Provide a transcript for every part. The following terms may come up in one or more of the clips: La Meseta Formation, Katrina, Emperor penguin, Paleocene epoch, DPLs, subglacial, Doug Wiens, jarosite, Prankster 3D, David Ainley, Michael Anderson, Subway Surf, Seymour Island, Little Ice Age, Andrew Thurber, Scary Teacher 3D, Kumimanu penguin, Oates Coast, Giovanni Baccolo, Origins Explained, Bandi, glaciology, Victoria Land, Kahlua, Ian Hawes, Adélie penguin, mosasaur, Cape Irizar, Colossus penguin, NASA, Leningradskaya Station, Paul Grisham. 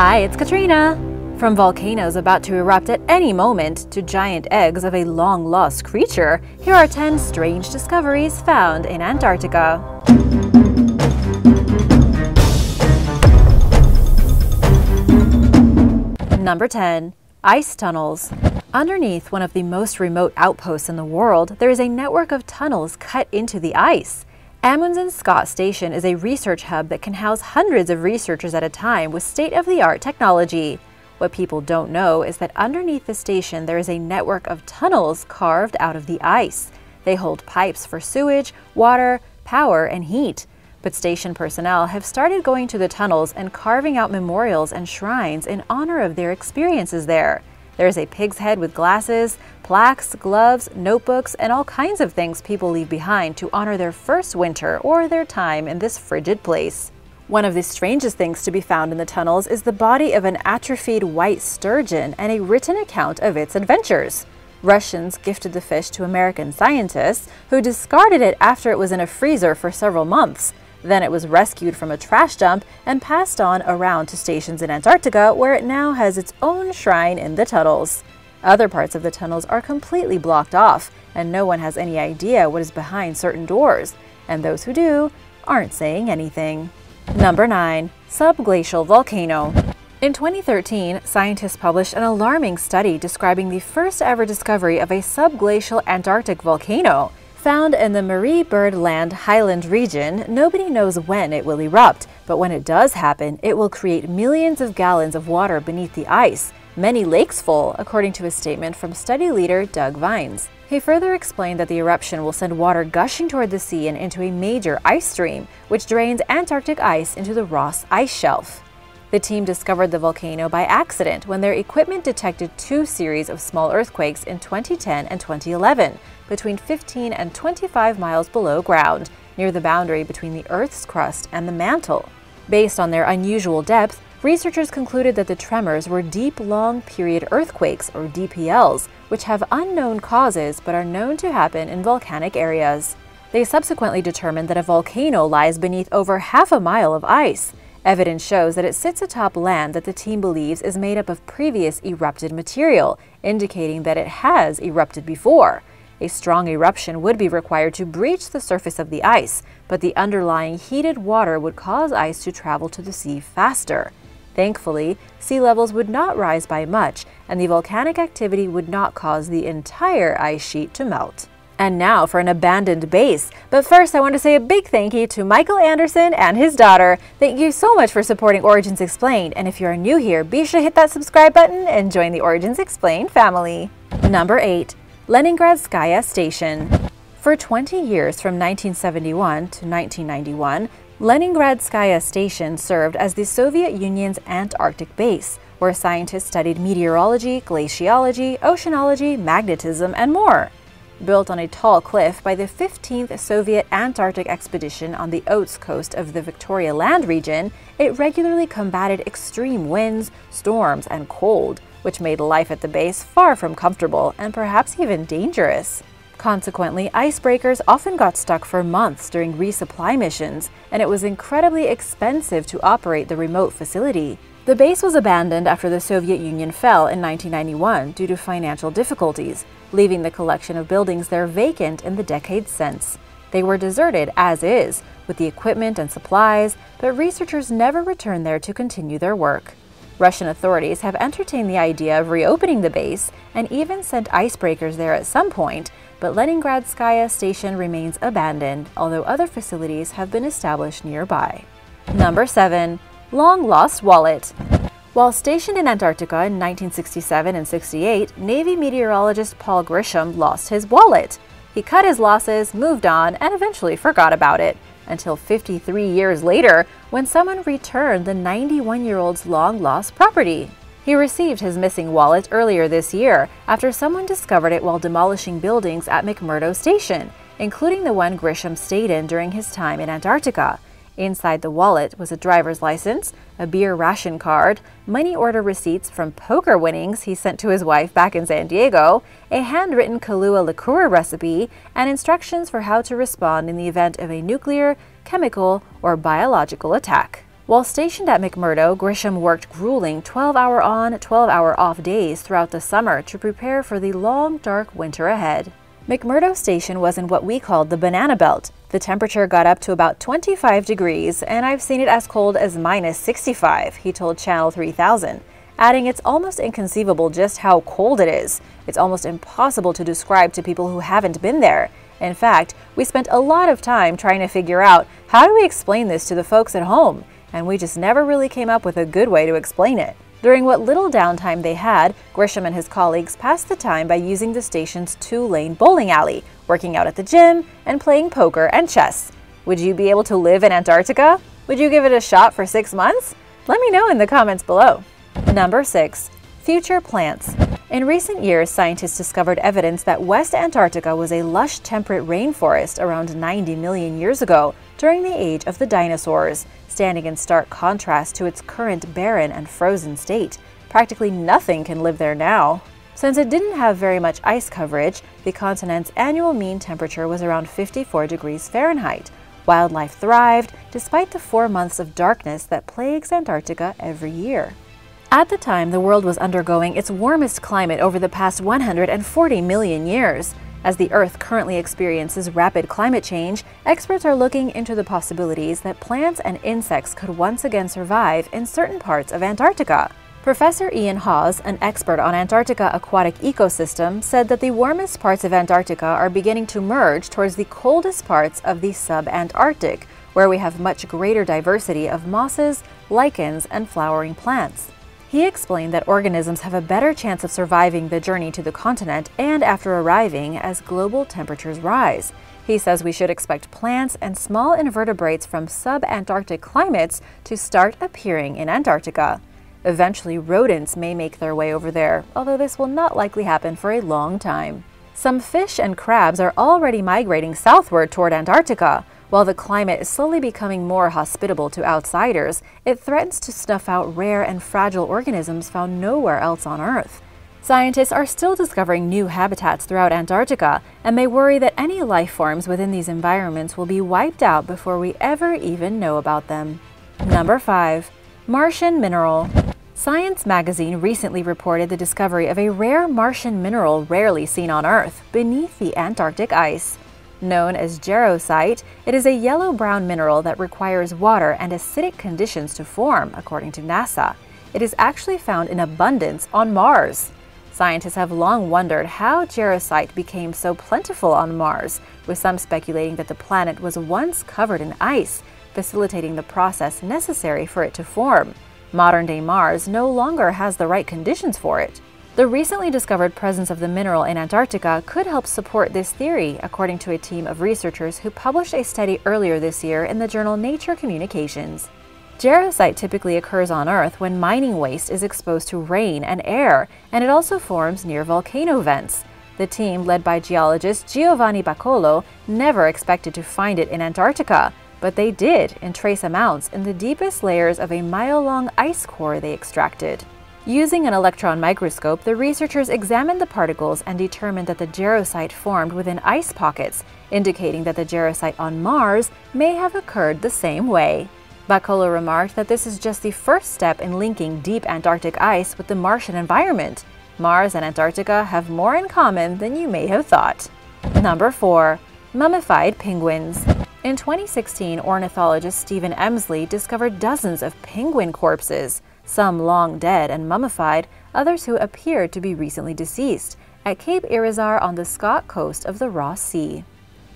Hi, it's Katrina! From volcanoes about to erupt at any moment to giant eggs of a long-lost creature, here are 10 strange discoveries found in Antarctica. Number 10. Ice tunnels. Underneath one of the most remote outposts in the world, there is a network of tunnels cut into the ice. Amundsen-Scott Station is a research hub that can house hundreds of researchers at a time with state-of-the-art technology. What people don't know is that underneath the station there is a network of tunnels carved out of the ice. They hold pipes for sewage, water, power, and heat. But station personnel have started going to the tunnels and carving out memorials and shrines in honor of their experiences there. There is a pig's head with glasses, plaques, gloves, notebooks, and all kinds of things people leave behind to honor their first winter or their time in this frigid place. One of the strangest things to be found in the tunnels is the body of an atrophied white sturgeon and a written account of its adventures. Russians gifted the fish to American scientists, who discarded it after it was in a freezer for several months. Then it was rescued from a trash dump and passed on around to stations in Antarctica, where it now has its own shrine in the tunnels. Other parts of the tunnels are completely blocked off, and no one has any idea what is behind certain doors. And those who do aren't saying anything. Number 9. Subglacial volcano. In 2013, scientists published an alarming study describing the first ever discovery of a subglacial Antarctic volcano. Found in the Marie Byrd Land Highland region, nobody knows when it will erupt, but when it does happen, it will create millions of gallons of water beneath the ice, many lakes full, according to a statement from study leader Doug Wiens. He further explained that the eruption will send water gushing toward the sea and into a major ice stream, which drains Antarctic ice into the Ross Ice Shelf. The team discovered the volcano by accident when their equipment detected two series of small earthquakes in 2010 and 2011, between 15 and 25 miles below ground, near the boundary between the Earth's crust and the mantle. Based on their unusual depth, researchers concluded that the tremors were deep, long-period earthquakes, or DPLs, which have unknown causes but are known to happen in volcanic areas. They subsequently determined that a volcano lies beneath over half a mile of ice. Evidence shows that it sits atop land that the team believes is made up of previous erupted material, indicating that it has erupted before. A strong eruption would be required to breach the surface of the ice, but the underlying heated water would cause ice to travel to the sea faster. Thankfully, sea levels would not rise by much, and the volcanic activity would not cause the entire ice sheet to melt. And now for an abandoned base. But first, I want to say a big thank you to Michael Anderson and his daughter. Thank you so much for supporting Origins Explained. And if you are new here, be sure to hit that subscribe button and join the Origins Explained family. Number 8. Leningradskaya Station. For 20 years, from 1971 to 1991, Leningradskaya Station served as the Soviet Union's Antarctic base, where scientists studied meteorology, glaciology, oceanology, magnetism, and more. Built on a tall cliff by the 15th Soviet Antarctic expedition on the Oates coast of the Victoria Land region, it regularly combated extreme winds, storms, and cold, which made life at the base far from comfortable and perhaps even dangerous. Consequently, icebreakers often got stuck for months during resupply missions, and it was incredibly expensive to operate the remote facility. The base was abandoned after the Soviet Union fell in 1991 due to financial difficulties, leaving the collection of buildings there vacant in the decades since. They were deserted as is, with the equipment and supplies, but researchers never returned there to continue their work. Russian authorities have entertained the idea of reopening the base and even sent icebreakers there at some point, but Leningradskaya Station remains abandoned, although other facilities have been established nearby. Number 7. Long-lost wallet. While stationed in Antarctica in 1967 and 68, Navy meteorologist Paul Grisham lost his wallet. He cut his losses, moved on, and eventually forgot about it, until 53 years later, when someone returned the 91-year-old's long-lost property. He received his missing wallet earlier this year, after someone discovered it while demolishing buildings at McMurdo Station, including the one Grisham stayed in during his time in Antarctica. Inside the wallet was a driver's license, a beer ration card, money order receipts from poker winnings he sent to his wife back in San Diego, a handwritten Kahlua liqueur recipe, and instructions for how to respond in the event of a nuclear, chemical, or biological attack. While stationed at McMurdo, Grisham worked grueling 12-hour on, 12-hour off days throughout the summer to prepare for the long, dark winter ahead. McMurdo Station was in what we called the banana belt. The temperature got up to about 25 degrees, and I've seen it as cold as -65, he told Channel 3000, adding it's almost inconceivable just how cold it is. It's almost impossible to describe to people who haven't been there. In fact, we spent a lot of time trying to figure out, how do we explain this to the folks at home? And we just never really came up with a good way to explain it. During what little downtime they had, Grisham and his colleagues passed the time by using the station's two-lane bowling alley, working out at the gym, and playing poker and chess. Would you be able to live in Antarctica? Would you give it a shot for 6 months? Let me know in the comments below. Number 6. Future plants. In recent years, scientists discovered evidence that West Antarctica was a lush temperate rainforest around 90 million years ago, during the age of the dinosaurs, standing in stark contrast to its current barren and frozen state. Practically nothing can live there now. Since it didn't have very much ice coverage, the continent's annual mean temperature was around 54 degrees Fahrenheit. Wildlife thrived, despite the 4 months of darkness that plagues Antarctica every year. At the time, the world was undergoing its warmest climate over the past 140 million years. As the Earth currently experiences rapid climate change, experts are looking into the possibilities that plants and insects could once again survive in certain parts of Antarctica. Professor Ian Hawes, an expert on Antarctica aquatic ecosystem, said that the warmest parts of Antarctica are beginning to merge towards the coldest parts of the sub-Antarctic, where we have much greater diversity of mosses, lichens, and flowering plants. He explained that organisms have a better chance of surviving the journey to the continent and after arriving as global temperatures rise. He says we should expect plants and small invertebrates from sub-Antarctic climates to start appearing in Antarctica. Eventually, rodents may make their way over there, although this will not likely happen for a long time. Some fish and crabs are already migrating southward toward Antarctica. While the climate is slowly becoming more hospitable to outsiders, it threatens to snuff out rare and fragile organisms found nowhere else on Earth. Scientists are still discovering new habitats throughout Antarctica, and they worry that any life forms within these environments will be wiped out before we ever even know about them. Number 5. Martian mineral. Science magazine recently reported the discovery of a rare Martian mineral rarely seen on Earth, beneath the Antarctic ice. Known as jarosite, it is a yellow-brown mineral that requires water and acidic conditions to form, according to NASA. It is actually found in abundance on Mars. Scientists have long wondered how jarosite became so plentiful on Mars, with some speculating that the planet was once covered in ice, facilitating the process necessary for it to form. Modern-day Mars no longer has the right conditions for it. The recently discovered presence of the mineral in Antarctica could help support this theory, according to a team of researchers who published a study earlier this year in the journal Nature Communications. Jarosite typically occurs on Earth when mining waste is exposed to rain and air, and it also forms near volcano vents. The team, led by geologist Giovanni Baccolo, never expected to find it in Antarctica, but they did in trace amounts in the deepest layers of a mile-long ice core they extracted. Using an electron microscope, the researchers examined the particles and determined that the jarosite formed within ice pockets, indicating that the jarosite on Mars may have occurred the same way. Baccolo remarked that this is just the first step in linking deep Antarctic ice with the Martian environment. Mars and Antarctica have more in common than you may have thought. Number 4. Mummified penguins. In 2016, ornithologist Stephen Emsley discovered dozens of penguin corpses, some long dead and mummified, others who appeared to be recently deceased, at Cape Irizar on the Scott coast of the Ross Sea.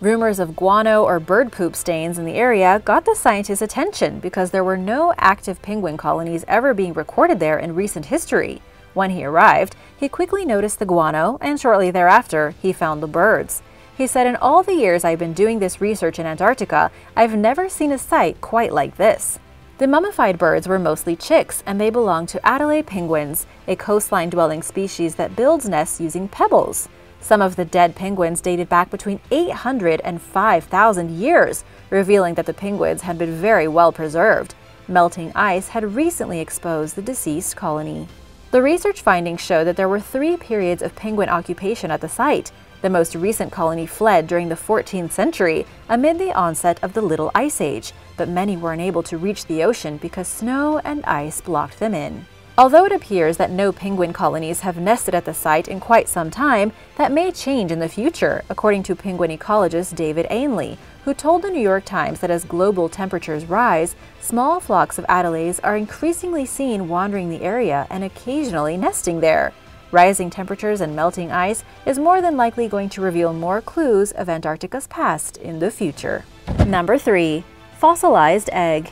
Rumors of guano or bird poop stains in the area got the scientists' attention because there were no active penguin colonies ever being recorded there in recent history. When he arrived, he quickly noticed the guano, and shortly thereafter, he found the birds. He said, "In all the years I've been doing this research in Antarctica, I've never seen a sight quite like this." The mummified birds were mostly chicks, and they belonged to Adélie penguins, a coastline-dwelling species that builds nests using pebbles. Some of the dead penguins dated back between 800 and 5,000 years, revealing that the penguins had been very well preserved. Melting ice had recently exposed the deceased colony. The research findings show that there were 3 periods of penguin occupation at the site. The most recent colony fled during the 14th century amid the onset of the Little Ice Age, but many were unable to reach the ocean because snow and ice blocked them in. Although it appears that no penguin colonies have nested at the site in quite some time, that may change in the future, according to penguin ecologist David Ainley, who told the New York Times that as global temperatures rise, small flocks of adélies are increasingly seen wandering the area and occasionally nesting there. Rising temperatures and melting ice is more than likely going to reveal more clues of Antarctica's past in the future. Number 3. Fossilized egg.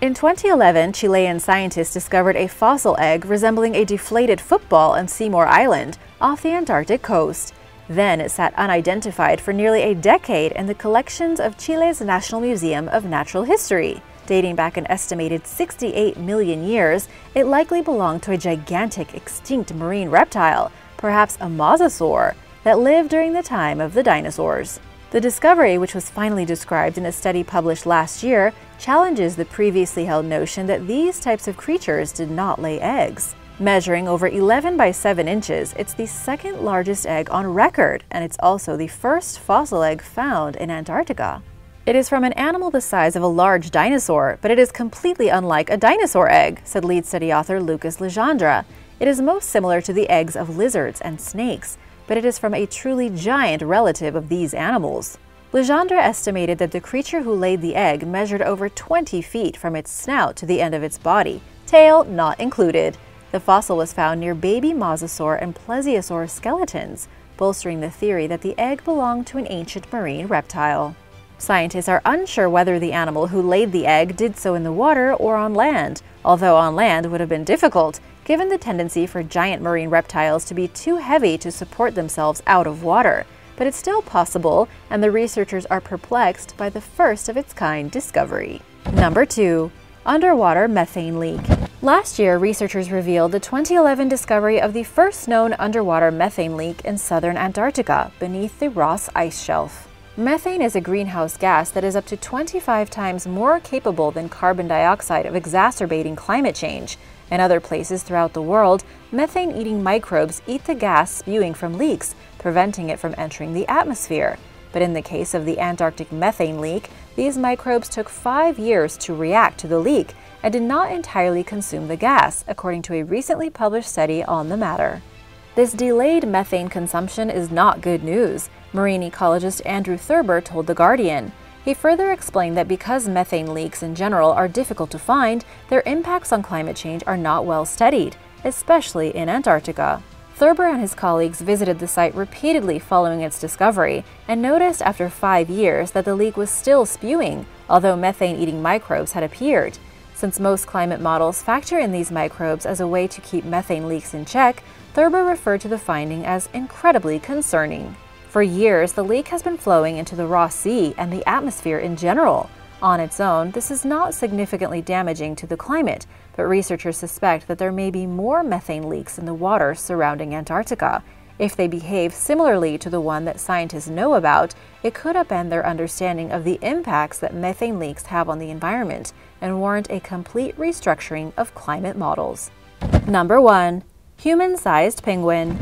In 2011, Chilean scientists discovered a fossil egg resembling a deflated football on Seymour Island off the Antarctic coast. Then it sat unidentified for nearly a decade in the collections of Chile's National Museum of Natural History. Dating back an estimated 68 million years, it likely belonged to a gigantic extinct marine reptile, perhaps a mosasaur, that lived during the time of the dinosaurs. The discovery, which was finally described in a study published last year, challenges the previously held notion that these types of creatures did not lay eggs. Measuring over 11 by 7 inches, it's the second largest egg on record, and it's also the first fossil egg found in Antarctica. It is from an animal the size of a large dinosaur, but it is completely unlike a dinosaur egg, said lead study author Lucas Legendre. It is most similar to the eggs of lizards and snakes, but it is from a truly giant relative of these animals. Legendre estimated that the creature who laid the egg measured over 20 feet from its snout to the end of its body, tail not included. The fossil was found near baby mosasaur and plesiosaur skeletons, bolstering the theory that the egg belonged to an ancient marine reptile. Scientists are unsure whether the animal who laid the egg did so in the water or on land, although on land would have been difficult, given the tendency for giant marine reptiles to be too heavy to support themselves out of water. But it's still possible, and the researchers are perplexed by the first of its kind discovery. Number 2. Underwater methane leak. Last year, researchers revealed the 2011 discovery of the first known underwater methane leak in southern Antarctica, beneath the Ross Ice Shelf. Methane is a greenhouse gas that is up to 25 times more capable than carbon dioxide of exacerbating climate change. In other places throughout the world, methane-eating microbes eat the gas spewing from leaks, preventing it from entering the atmosphere. But in the case of the Antarctic methane leak, these microbes took 5 years to react to the leak and did not entirely consume the gas, according to a recently published study on the matter. This delayed methane consumption is not good news, marine ecologist Andrew Thurber told The Guardian. He further explained that because methane leaks in general are difficult to find, their impacts on climate change are not well studied, especially in Antarctica. Thurber and his colleagues visited the site repeatedly following its discovery and noticed after 5 years that the leak was still spewing, although methane-eating microbes had appeared. Since most climate models factor in these microbes as a way to keep methane leaks in check, Thurber referred to the finding as incredibly concerning. For years, the leak has been flowing into the Ross Sea and the atmosphere in general. On its own, this is not significantly damaging to the climate, but researchers suspect that there may be more methane leaks in the water surrounding Antarctica. If they behave similarly to the one that scientists know about, it could upend their understanding of the impacts that methane leaks have on the environment and warrant a complete restructuring of climate models. Number 1. Human-sized penguin.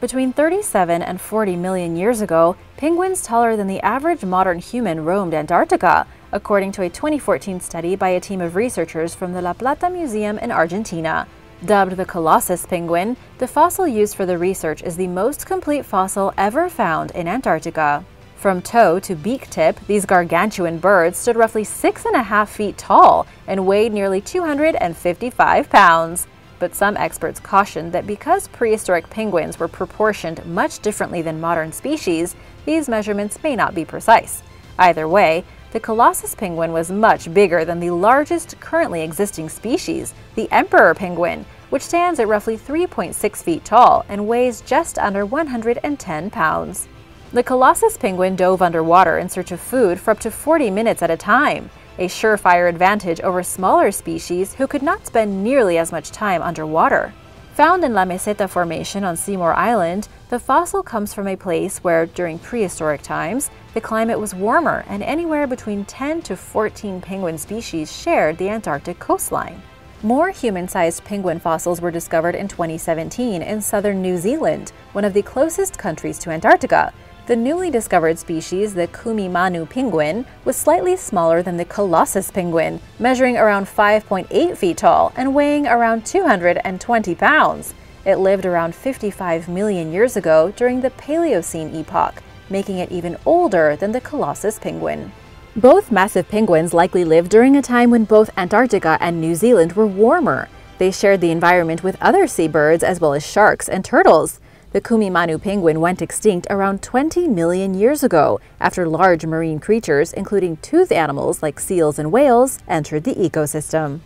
Between 37 and 40 million years ago, penguins taller than the average modern human roamed Antarctica, according to a 2014 study by a team of researchers from the La Plata Museum in Argentina. Dubbed the Colossus penguin, the fossil used for the research is the most complete fossil ever found in Antarctica. From toe to beak tip, these gargantuan birds stood roughly 6.5 feet tall and weighed nearly 255 pounds. But some experts cautioned that because prehistoric penguins were proportioned much differently than modern species, these measurements may not be precise. Either way, the Colossus penguin was much bigger than the largest currently existing species, the emperor penguin, which stands at roughly 3.6 feet tall and weighs just under 110 pounds. The Colossus penguin dove underwater in search of food for up to 40 minutes at a time, a surefire advantage over smaller species who could not spend nearly as much time underwater. Found in La Meseta Formation on Seymour Island, the fossil comes from a place where, during prehistoric times, the climate was warmer and anywhere between 10 to 14 penguin species shared the Antarctic coastline. More human-sized penguin fossils were discovered in 2017 in southern New Zealand, one of the closest countries to Antarctica. The newly discovered species, the Kumimanu penguin, was slightly smaller than the Colossus penguin, measuring around 5.8 feet tall and weighing around 220 pounds. It lived around 55 million years ago during the Paleocene epoch, making it even older than the Colossus penguin. Both massive penguins likely lived during a time when both Antarctica and New Zealand were warmer. They shared the environment with other seabirds as well as sharks and turtles. The Kumimanu penguin went extinct around 20 million years ago after large marine creatures, including toothed animals like seals and whales, entered the ecosystem.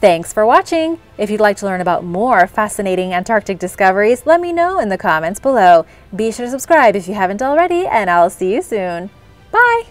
Thanks for watching! If you'd like to learn about more fascinating Antarctic discoveries, let me know in the comments below. Be sure to subscribe if you haven't already, and I'll see you soon. Bye!